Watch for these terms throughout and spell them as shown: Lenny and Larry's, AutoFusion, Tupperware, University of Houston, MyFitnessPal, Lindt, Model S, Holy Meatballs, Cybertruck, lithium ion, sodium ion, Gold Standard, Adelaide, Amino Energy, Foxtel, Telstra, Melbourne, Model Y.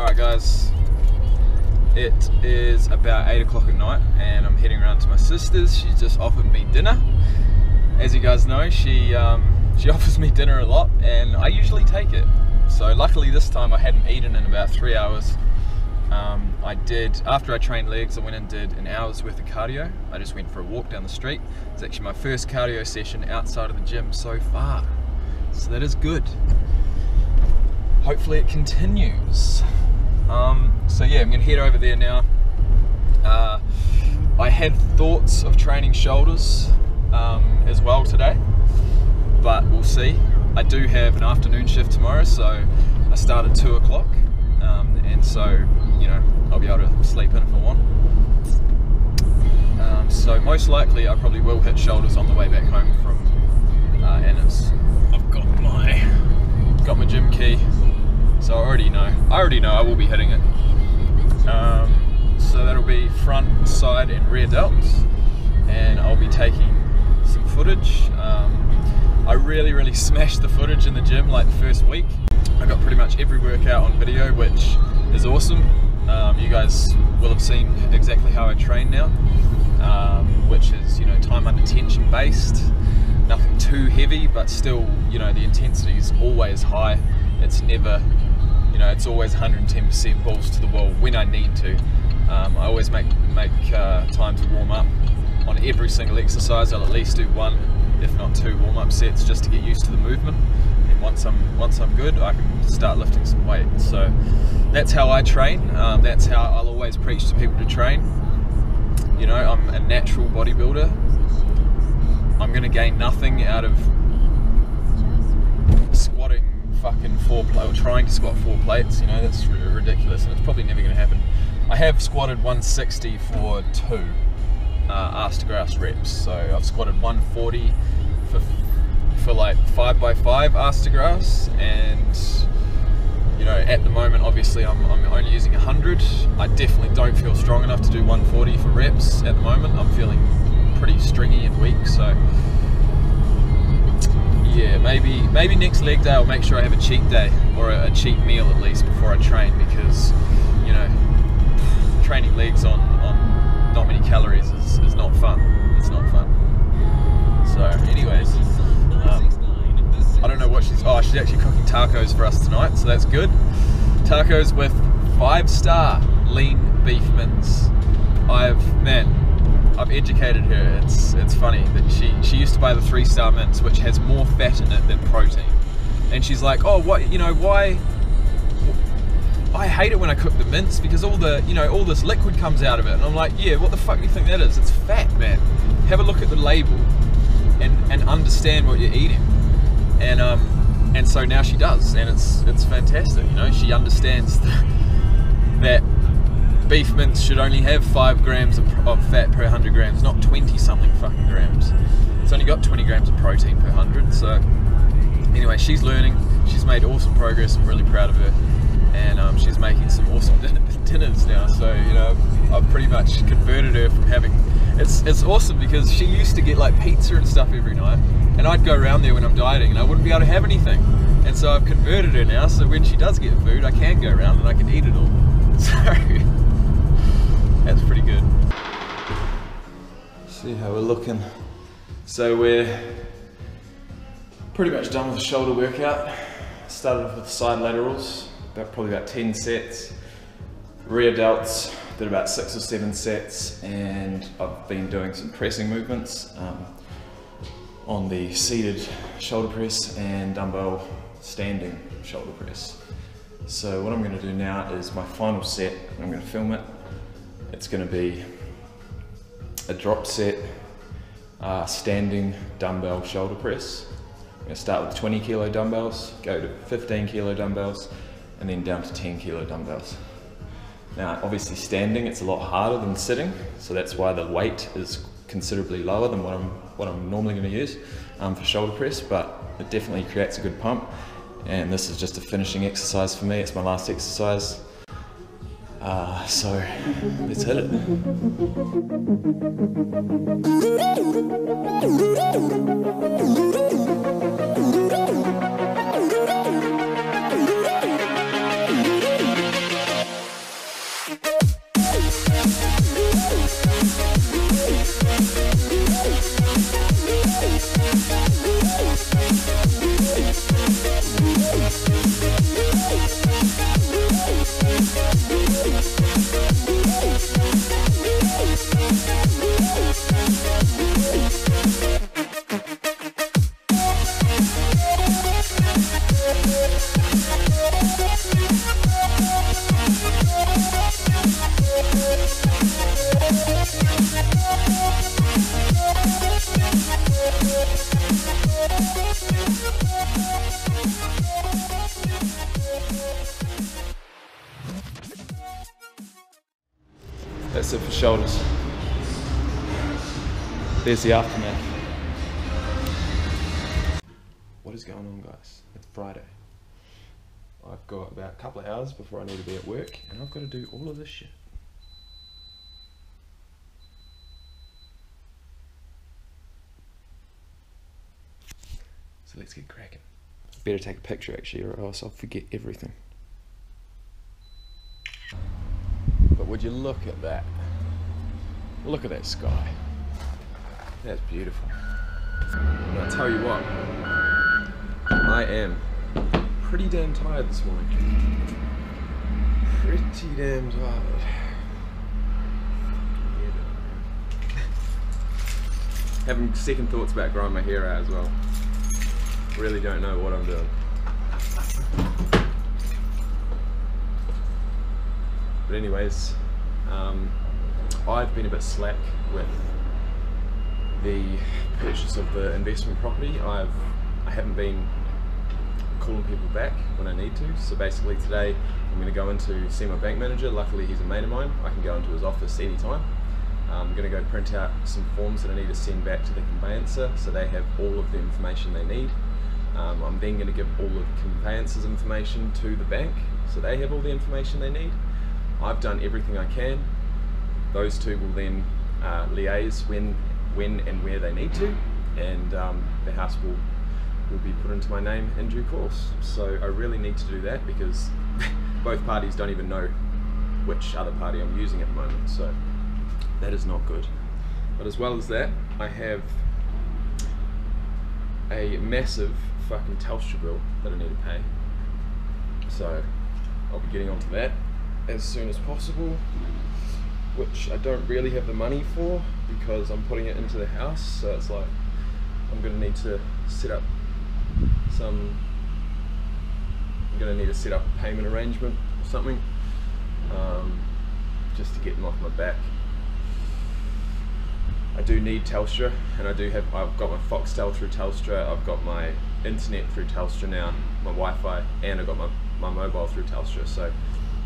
Alright guys, it is about 8 o'clock at night and I'm heading around to my sister's. She just offered me dinner. As you guys know, she offers me dinner a lot and I usually take it. So luckily this time I hadn't eaten in about 3 hours. I did, after I trained legs, I went and did an hour's worth of cardio. I just went for a walk down the street. It's actually my first cardio session outside of the gym so far. So that is good. Hopefully it continues. So yeah, I'm gonna head over there now. I had thoughts of training shoulders as well today, but we'll see. I do have an afternoon shift tomorrow, so I start at 2 o'clock. And so, you know, I'll be able to sleep in if I want. So most likely I probably will hit shoulders on the way back home from Anna's. I've got my gym key, so I already know I will be hitting it. So that'll be front, side and rear delts, and I'll be taking some footage. I really smashed the footage in the gym like the first week. I got pretty much every workout on video, which is awesome. You guys will have seen exactly how I train now, which is, you know, time under tension based, nothing too heavy, but still, you know, the intensity is always high. It's never, you know, it's always 110% balls to the wall when I need to. I always make time to warm up. On every single exercise I'll at least do one, if not two warm-up sets just to get used to the movement. Once I'm good, I can start lifting some weight. So that's how I train. That's how I'll always preach to people to train. You know, I'm a natural bodybuilder. I'm gonna gain nothing out of squatting fucking four plates, or trying to squat four plates. You know, that's ridiculous, and it's probably never gonna happen. I have squatted 160 for 2 ass to grass reps. So I've squatted 140 for like 5x5 ass to grass, and you know, at the moment obviously I'm only using 100. I definitely don't feel strong enough to do 140 for reps at the moment. I'm feeling pretty stringy and weak, so yeah, maybe next leg day I'll make sure I have a cheat day or a cheat meal at least before I train, because you know, training legs on not many calories is not fun. It's not fun. So anyways, I don't know what she's actually cooking tacos for us tonight, so that's good. Tacos with 5-star lean beef mince. I've educated her. It's funny that she used to buy the 3-star mince, which has more fat in it than protein. And she's like, oh, what, you know, why? I hate it when I cook the mince because all the, you know, all this liquid comes out of it. And I'm like, yeah, what the fuck do you think that is? It's fat, man. Have a look at the label and understand what you're eating. And so now she does, and it's fantastic. You know, she understands that beef mince should only have 5 grams of fat per 100 grams, not 20 something fucking grams. It's only got 20 grams of protein per 100. So anyway, she's learning. She's made awesome progress. I'm really proud of her, and she's making some awesome dinners now. So you know, I've pretty much converted her from having. It's awesome because she used to get like pizza and stuff every night, and I'd go around there when I'm dieting and I wouldn't be able to have anything, and so I've converted her now, so when she does get food I can go around and I can eat it all, so that's pretty good. See how we're looking. So we're pretty much done with the shoulder workout. Started off with side laterals, probably about 10 sets, rear delts, did about 6 or 7 sets, and I've been doing some pressing movements on the seated shoulder press and dumbbell standing shoulder press. So what I'm going to do now is my final set. I'm going to film it. It's going to be a drop set standing dumbbell shoulder press. I'm going to start with 20 kilo dumbbells, go to 15 kilo dumbbells, and then down to 10 kilo dumbbells. Now obviously standing, it's a lot harder than sitting, so that's why the weight is considerably lower than what I'm normally going to use for shoulder press, but it definitely creates a good pump, and this is just a finishing exercise for me. It's my last exercise, so let's hit it. That's it for shoulders. There's the aftermath. What is going on, guys? It's Friday. I've got about a couple of hours before I need to be at work, and I've got to do all of this shit. So let's get cracking. Better take a picture actually, or else I'll forget everything. But would you look at that? Look at that sky. That's beautiful. And I tell you what, I am pretty damn tired this morning. Pretty damn tired. Yeah. Having second thoughts about growing my hair out as well. Really don't know what I'm doing. But anyways, I've been a bit slack with the purchase of the investment property. I haven't been calling people back when I need to. So basically today I'm going to go in to see my bank manager. Luckily he's a mate of mine. I can go into his office anytime. I'm going to go print out some forms that I need to send back to the conveyancer so they have all of the information they need. I'm then going to give all of the conveyancer's information to the bank so they have all the information they need. I've done everything I can. Those two will then liaise when and where they need to, and the house will be put into my name in due course. So I really need to do that because both parties don't even know which other party I'm using at the moment, so that is not good. But as well as that, I have a massive fucking Telstra bill that I need to pay. So I'll be getting onto that as soon as possible, which I don't really have the money for because I'm putting it into the house, so it's like I'm gonna need to set up a payment arrangement or something, just to get them off my back. I do need Telstra, and I've got my Foxtel through Telstra, I've got my internet through Telstra now, my Wi-Fi, and I've got my mobile through Telstra, so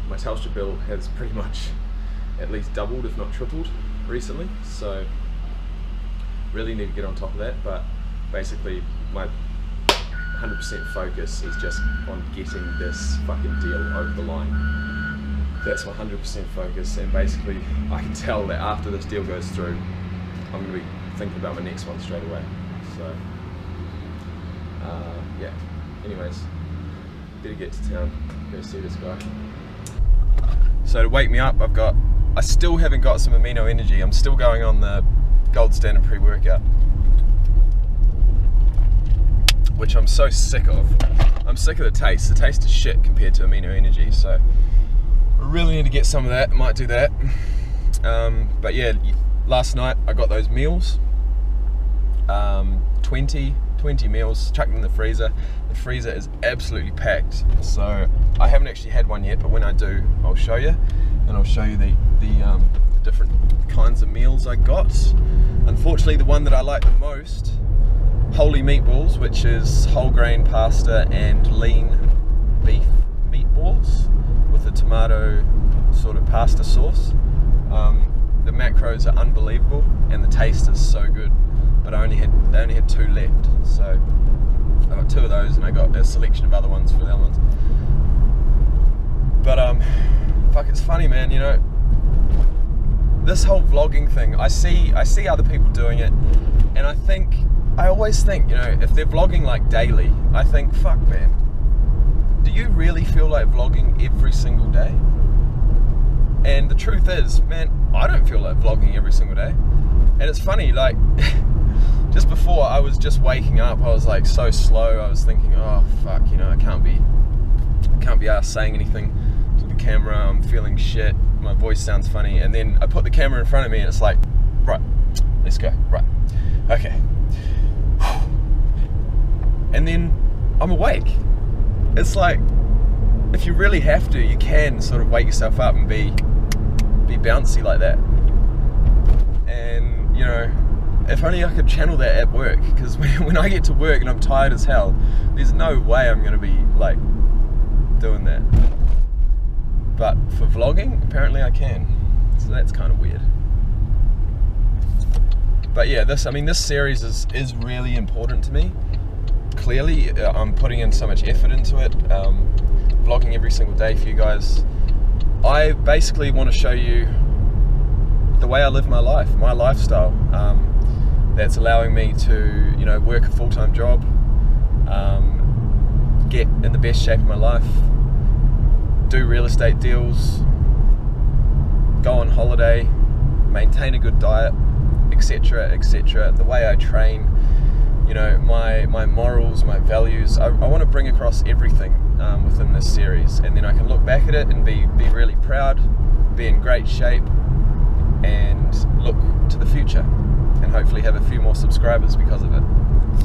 my Telstra bill has pretty much at least doubled, if not tripled, recently, so really need to get on top of that. But basically my 100% focus is just on getting this fucking deal over the line. That's my 100% focus, and basically I can tell that after this deal goes through, I'm going to be thinking about my next one straight away. So yeah, anyways, better get to town, go see this guy. So to wake me up, I still haven't got some Amino Energy. I'm still going on the Gold Standard pre-workout, which I'm so sick of. I'm sick of the taste. The taste is shit compared to Amino Energy, so I really need to get some of that. I might do that. But yeah, last night I got those meals, 20 meals, chucked them in the freezer. The freezer is absolutely packed, so I haven't actually had one yet, but when I do, I'll show you, and I'll show you the different kinds of meals I got. Unfortunately, the one that I like the most, Holy Meatballs, which is whole grain pasta and lean beef meatballs with a tomato sort of pasta sauce. The macros are unbelievable, and the taste is so good. But they only had two left, so I got two of those, and I got a selection of other ones for the other ones. But fuck, it's funny, man. You know, this whole vlogging thing, I see other people doing it, and I always think, you know, if they're vlogging like daily, I think, fuck, man, do you really feel like vlogging every single day? And the truth is, man, I don't feel like vlogging every single day. And it's funny, like. Just before I was just waking up, I was like so slow. I was thinking, oh fuck, you know, I can't be arsed saying anything to the camera. I'm feeling shit. My voice sounds funny. And then I put the camera in front of me, and it's like, right, let's go. Right, okay. And then I'm awake. It's like, if you really have to, you can sort of wake yourself up and be bouncy like that. And you know. If only I could channel that at work, because when I get to work and I'm tired as hell, there's no way I'm going to be like doing that. But for vlogging, apparently I can. So that's kind of weird. But yeah, this, I mean, this series is really important to me. Clearly, I'm putting in so much effort into it, vlogging every single day for you guys. I basically want to show you the way I live my life, my lifestyle, that's allowing me to, you know, work a full-time job, get in the best shape of my life, do real estate deals, go on holiday, maintain a good diet, etc., etc. The way I train, you know, my morals, my values, I want to bring across everything within this series, and then I can look back at it and be really proud, be in great shape, and look to the future, and hopefully have a few more subscribers because of it.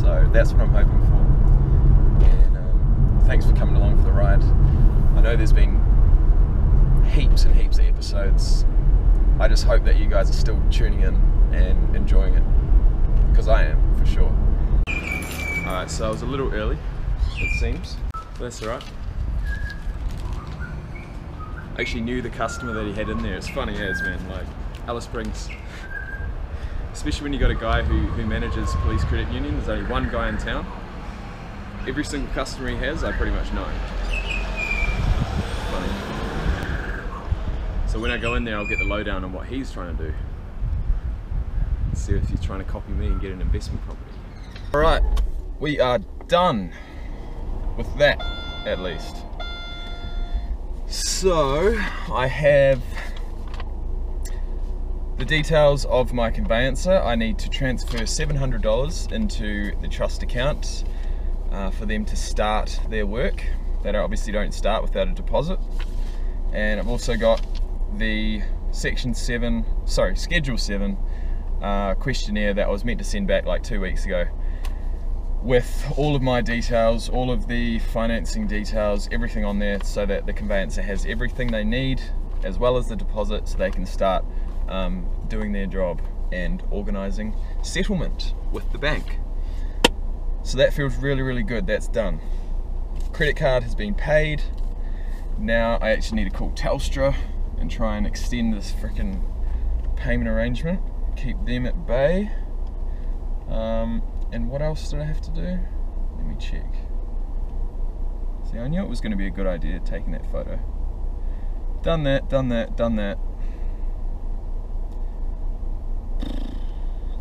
So that's what I'm hoping for. And thanks for coming along for the ride. I know there's been heaps and heaps of episodes. I just hope that you guys are still tuning in and enjoying it, because I am, for sure. Alright, so I was a little early, it seems, but that's alright. I actually knew the customer that he had in there. It's funny as, man, like, Alice Springs. Especially when you got a guy who manages Police Credit Union. There's only one guy in town. Every single customer he has, I pretty much know. Funny. So when I go in there, I'll get the lowdown on what he's trying to do. Let's see if he's trying to copy me and get an investment property. Alright, we are done with that, at least. So, I have the details of my conveyancer. I need to transfer $700 into the trust account for them to start their work. They obviously don't start without a deposit. And I've also got the Schedule 7 questionnaire that I was meant to send back like 2 weeks ago, with all of my details, all of the financing details, everything on there, so that the conveyancer has everything they need, as well as the deposit, so they can start doing their job and organising settlement with the bank. So that feels really, really good. That's done. Credit card has been paid. Now I actually need to call Telstra and try and extend this frickin' payment arrangement, keep them at bay. And what else did I have to do? Let me check. See, I knew it was going to be a good idea taking that photo. Done that, done that, done that.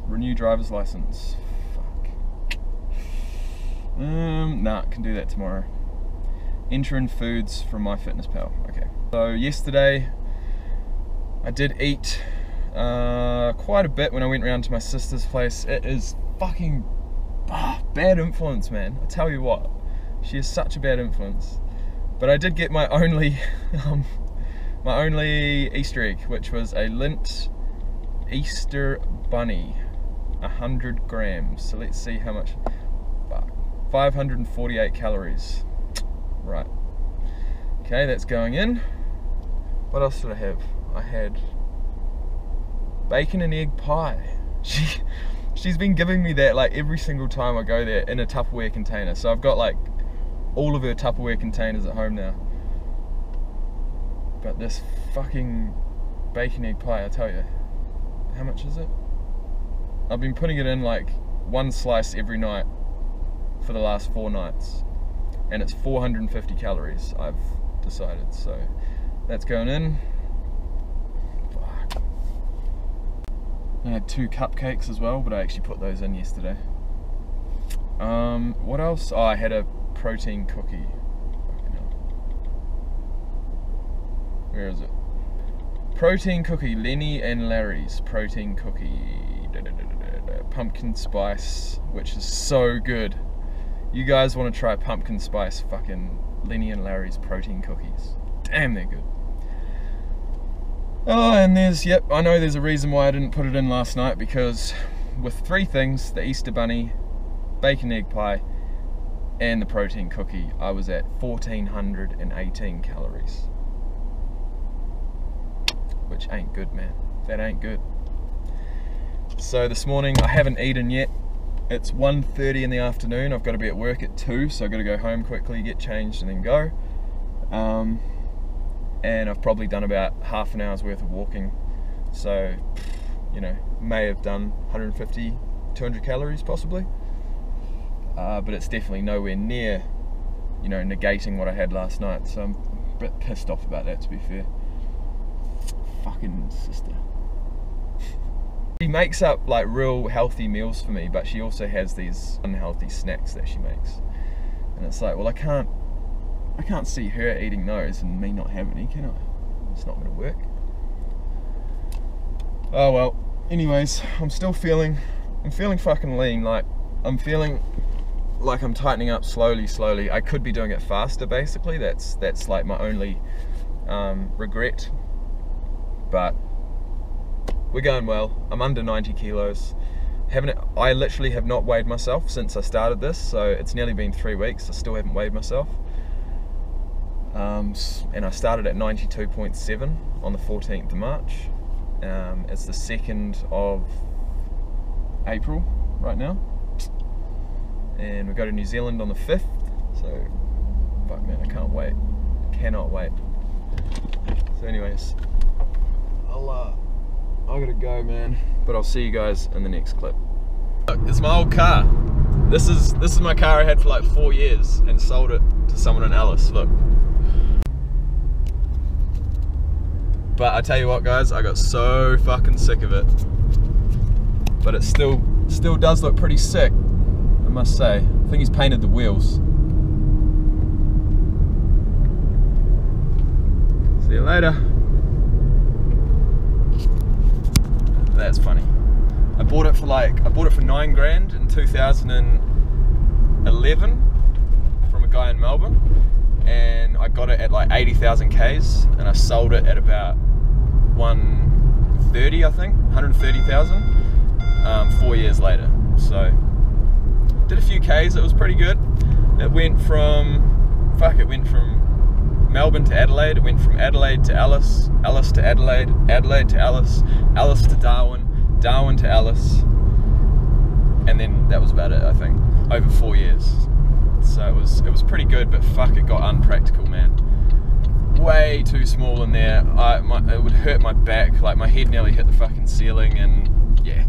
Renew driver's license. Fuck. Nah, can do that tomorrow. Enter in foods from MyFitnessPal. Okay. So yesterday, I did eat quite a bit when I went round to my sister's place. It is fucking bad influence, man. I tell you what, she is such a bad influence. But I did get my only Easter egg, which was a Lindt Easter bunny. 100 grams, so let's see how much. 548 calories, right? Okay, that's going in. What else did I have? I had bacon and egg pie. She's been giving me that like every single time I go there in a Tupperware container, so I've got like all of her Tupperware containers at home now. But this fucking bacon egg pie, I tell you. How much is it? I've been putting it in like one slice every night for the last 4 nights, and it's 450 calories I've decided, so that's going in. Fuck. I had 2 cupcakes as well, but I actually put those in yesterday. What else? Oh, I had a protein cookie. Fucking hell. Where is it? Protein cookie, Lenny and Larry's protein cookie, pumpkin spice, which is so good. You guys want to try pumpkin spice fucking Lenny and Larry's protein cookies. Damn, they're good. Oh, and there's, yep, I know there's a reason why I didn't put it in last night, because with 3 things, the Easter bunny, bacon egg pie, and the protein cookie, I was at 1,418 calories. Which ain't good, man. That ain't good. So this morning, I haven't eaten yet. It's 1:30 in the afternoon. I've got to be at work at 2, so I've got to go home quickly, get changed, and then go. And I've probably done about half an hour's worth of walking So, you know, may have done 150, 200 calories possibly, but it's definitely nowhere near, you know, negating what I had last night. So I'm a bit pissed off about that, to be fair. Fucking sister. She makes up like real healthy meals for me, but she also has these unhealthy snacks that she makes. And it's like, well, I can't see her eating those and me not have any, can I? It's not going to work. Oh well, anyways, I'm feeling fucking lean. Like, I'm feeling like I'm tightening up slowly. I could be doing it faster, basically. That's like my only regret. But we're going well. I'm under 90 kilos. I literally have not weighed myself since I started this, so it's nearly been 3 weeks. I still haven't weighed myself. And I started at 92.7 on the 14th of March. It's the 2nd of April right now, and we go to New Zealand on the 5th, so fuck man, I can't wait, cannot wait. So anyways, I gotta go, man, but I'll see you guys in the next clip. Look, it's my old car. This is my car I had for like 4 years and sold it to someone in Alice, look. But I tell you what, guys, I got so fucking sick of it. But it still does look pretty sick, I must say. I think he's painted the wheels. See you later. That's funny. I bought it for $9,000 in 2011 from a guy in Melbourne, and I got it at like 80,000 Ks, and I sold it at about 130, I think, 130,000, 4 years later. So did a few Ks. It was pretty good. It went from Melbourne to Adelaide. It went from Adelaide to Alice, Alice to Adelaide, Adelaide to Alice, Alice to Darwin, Darwin to Alice, and then that was about it, I think, over 4 years. So it was pretty good, but fuck, it got unpractical, man. Way too small in there. It would hurt my back. Like, my head nearly hit the fucking ceiling, and yeah,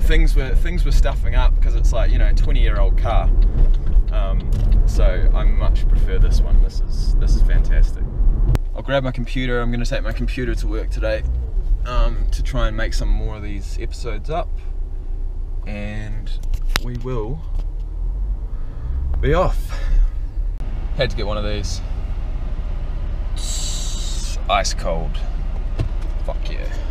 things were stuffing up because it's like, you know, a 20-year-old car. So I much prefer this one. This is fantastic. I'll grab my computer. I'm going to take my computer to work today to try and make some more of these episodes up, and we will be off. Had to get one of these. Ice cold. Fuck yeah.